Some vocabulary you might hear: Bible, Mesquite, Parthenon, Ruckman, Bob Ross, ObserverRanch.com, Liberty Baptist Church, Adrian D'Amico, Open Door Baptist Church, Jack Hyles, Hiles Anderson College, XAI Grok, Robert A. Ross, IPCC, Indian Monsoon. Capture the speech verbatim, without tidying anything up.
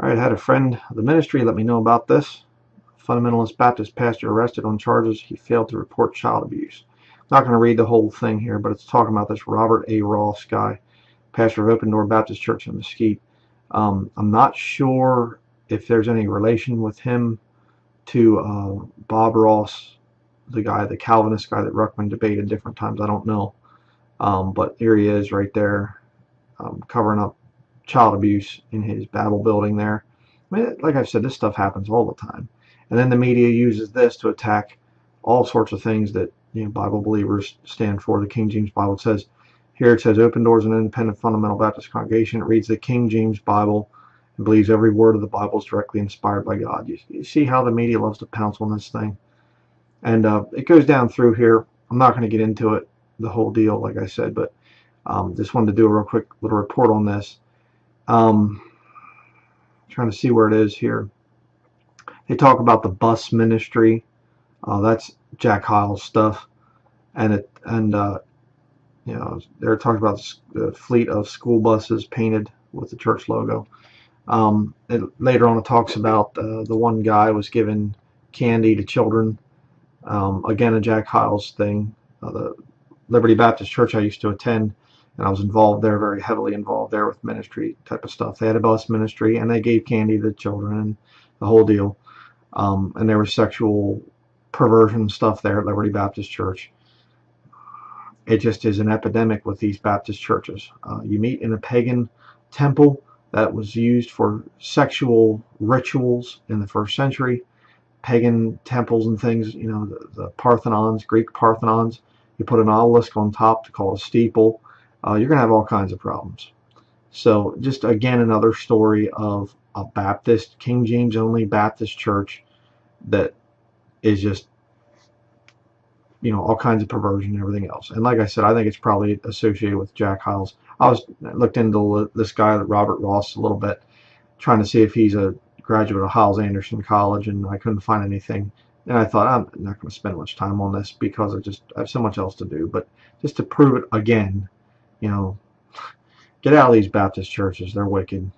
All right, I had a friend of the ministry let me know about this. Fundamentalist Baptist pastor arrested on charges he failed to report child abuse. I'm not going to read the whole thing here, but it's talking about this Robert A. Ross guy, pastor of Open Door Baptist Church in Mesquite. Um, I'm not sure if there's any relation with him to uh, Bob Ross, the guy, the Calvinist guy that Ruckman debated different times. I don't know. Um, but here he is right there, um, covering up child abuse in his Babel building there. I mean, like I said, this stuff happens all the time. And then the media uses this to attack all sorts of things that, you know, Bible believers stand for. The King James Bible says, here it says, Open Doors, an independent fundamental Baptist congregation. It reads the King James Bible and believes every word of the Bible is directly inspired by God. You, you see how the media loves to pounce on this thing. And uh, it goes down through here. I'm not going to get into it, the whole deal, like I said, but um, just wanted to do a real quick little report on this. Um, trying to see where it is here. They talk about the bus ministry. Uh, that's Jack Hyles stuff, and it and uh, you know, they're talking about the fleet of school buses painted with the church logo. Um, it, later on, it talks about uh, the one guy was giving candy to children. Um, again, a Jack Hyles thing. Uh, the Liberty Baptist Church I used to attend, and I was involved there, very heavily involved there with ministry type of stuff. They had a bus ministry, and they gave candy to children, and the whole deal. Um, and there was sexual perversion stuff there at Liberty Baptist Church. It just is an epidemic with these Baptist churches. Uh, you meet in a pagan temple that was used for sexual rituals in the first century. Pagan temples and things, you know, the, the Parthenons, Greek Parthenons. You put an obelisk on top to call a steeple. Uh, you're going to have all kinds of problems. So just again, another story of a Baptist, King James only Baptist church that is just, you know, all kinds of perversion and everything else. And like I said, I think it's probably associated with Jack Hyles. I was looked into this guy, Robert Ross, a little bit, trying to see if he's a graduate of Hiles Anderson College, and I couldn't find anything. And I thought, I'm not going to spend much time on this because I just I have so much else to do. But just to prove it again, you know, get out of these Baptist churches. They're wicked.